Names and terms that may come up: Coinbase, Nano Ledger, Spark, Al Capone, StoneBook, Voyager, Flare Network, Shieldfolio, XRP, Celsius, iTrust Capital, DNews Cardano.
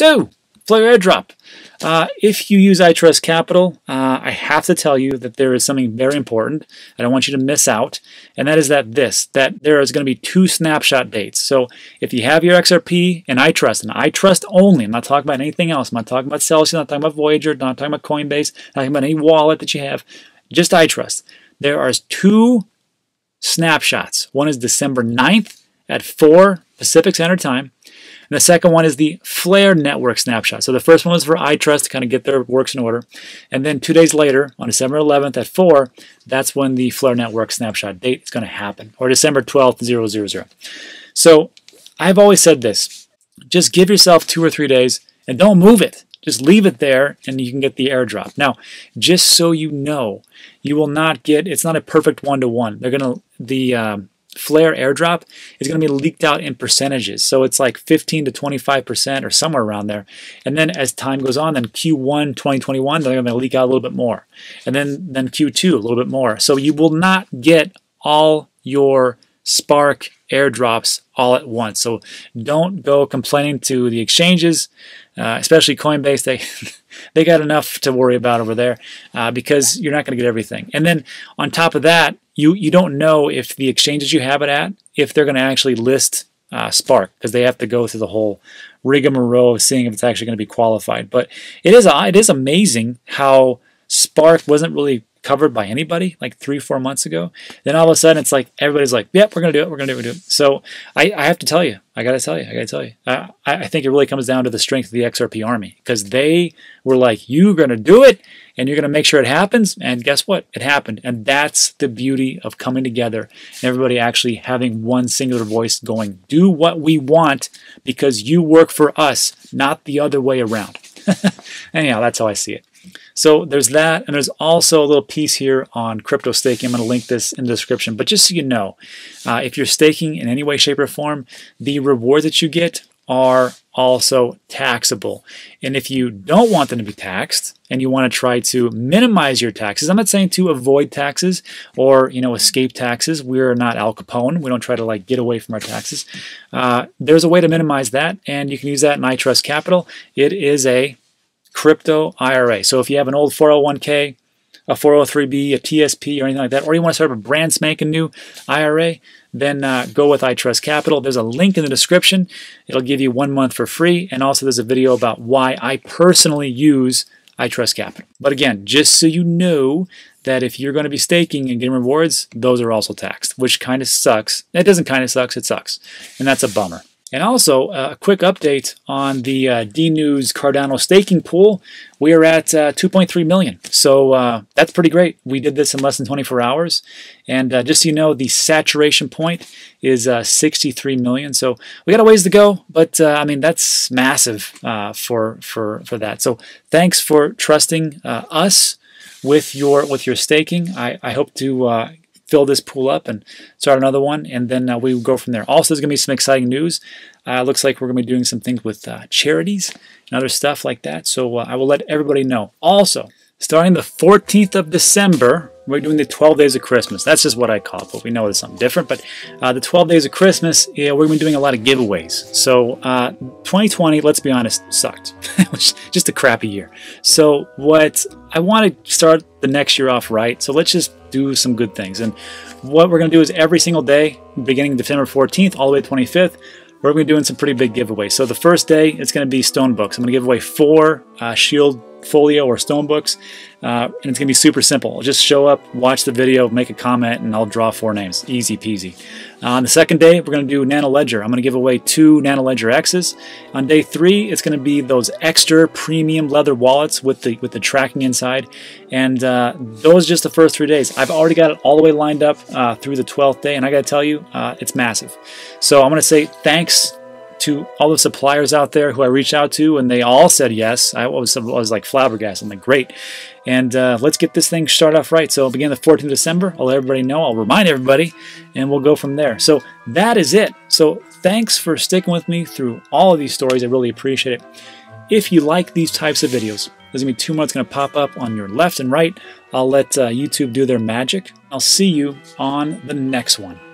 So, Flare airdrop. If you use iTrust Capital, I have to tell you that there is something very important I don't want you to miss out, and that is that there is going to be 2 snapshot dates. So if you have your XRP and iTrust only, I'm not talking about anything else, I'm not talking about Celsius, I'm not talking about Voyager, I'm not talking about Coinbase, I'm not talking about any wallet that you have, just iTrust. There are 2 snapshots. One is December 9th at 4 Pacific Standard Time. And the second one is the Flare Network snapshot. So the first one was for iTrust to kind of get their works in order. And then 2 days later, on December 11th at 4, that's when the Flare Network snapshot date is going to happen, or December 12th, 000. So I've always said this, just give yourself 2 or 3 days and don't move it. Just leave it there and you can get the airdrop. Now, just so you know, you will not get, it's not a perfect one-to-one. They're going to, the Flare airdrop is going to be leaked out in percentages. So it's like 15 to 25% or somewhere around there. And then as time goes on, then Q1 2021, they're going to leak out a little bit more. And then Q2, a little bit more. So you will not get all your Spark airdrops all at once. So don't go complaining to the exchanges, especially Coinbase. They got enough to worry about over there because you're not going to get everything. And then on top of that, you don't know if the exchanges you have it at, if they're going to actually list Spark, because they have to go through the whole rigmarole of seeing if it's actually going to be qualified. But it is amazing how Spark wasn't really covered by anybody like 3 or 4 months ago. Then all of a sudden it's like everybody's like, yep, we're going to do it, we're going to do it, we're going to do it. So I have to tell you, I got to tell you. I think it really comes down to the strength of the XRP army, because they were like, you're going to do it and you're going to make sure it happens. And guess what? It happened. And that's the beauty of coming together and everybody actually having one singular voice going, do what we want because you work for us, not the other way around. Anyhow, that's how I see it. So there's that, and there's also a little piece here on crypto staking. I'm going to link this in the description, but just so you know, if you're staking in any way, shape, or form, the rewards that you get are also taxable. And if you don't want them to be taxed and you want to try to minimize your taxes, I'm not saying to avoid taxes or, you know, escape taxes. We're not Al Capone. We don't try to like get away from our taxes. There's a way to minimize that, and you can use that in iTrust Capital. It is a crypto IRA. So if you have an old 401k, a 403b, a TSP, or anything like that, or you want to start up a brand spanking new IRA, then go with iTrust Capital. There's a link in the description. It'll give you 1 month for free. And also there's a video about why I personally use iTrust Capital. But again, just so you know that if you're going to be staking and getting rewards, those are also taxed, which kind of sucks. It doesn't kind of sucks, it sucks. And that's a bummer. And also, a quick update on the DNews Cardano staking pool. We are at 2.3 million. So that's pretty great. We did this in less than 24 hours. And just so you know, the saturation point is 63 million. So we got a ways to go, but I mean, that's massive for that. So thanks for trusting us with your staking. I hope to fill this pool up and start another one, and then we will go from there. Also, there's going to be some exciting news. Looks like we're going to be doing some things with charities and other stuff like that, so I will let everybody know. Also, starting the 14th of December, we're doing the 12 Days of Christmas. That's just what I call it, but we know it's something different. But the 12 Days of Christmas, yeah, we're going to be doing a lot of giveaways. So 2020, let's be honest, sucked. It was just a crappy year. So what I want to start the next year off right, so let's just do some good things. And what we're going to do is every single day, beginning December 14th all the way to 25th, we're going to be doing some pretty big giveaways. So the first day, it's going to be stone books. I'm going to give away 4 shield folio or stone books, and it's going to be super simple. I'll just show up, watch the video, make a comment, and I'll draw 4 names. Easy peasy. On the second day, we're going to do Nano Ledger. I'm going to give away 2 Nano Ledger X's. On day 3, it's going to be those extra premium leather wallets with the tracking inside, and those are just the first 3 days. I've already got it all the way lined up through the 12th day, and I got to tell you, it's massive. So I'm going to say thanks to all the suppliers out there who I reached out to, and they all said yes. I was like flabbergasted. I'm like, great. And let's get this thing started off right. So begin the 14th of December. I'll let everybody know. I'll remind everybody, and we'll go from there. So that is it. So thanks for sticking with me through all of these stories. I really appreciate it. If you like these types of videos, there's going to be too much going to pop up on your left and right. I'll let YouTube do their magic. I'll see you on the next one.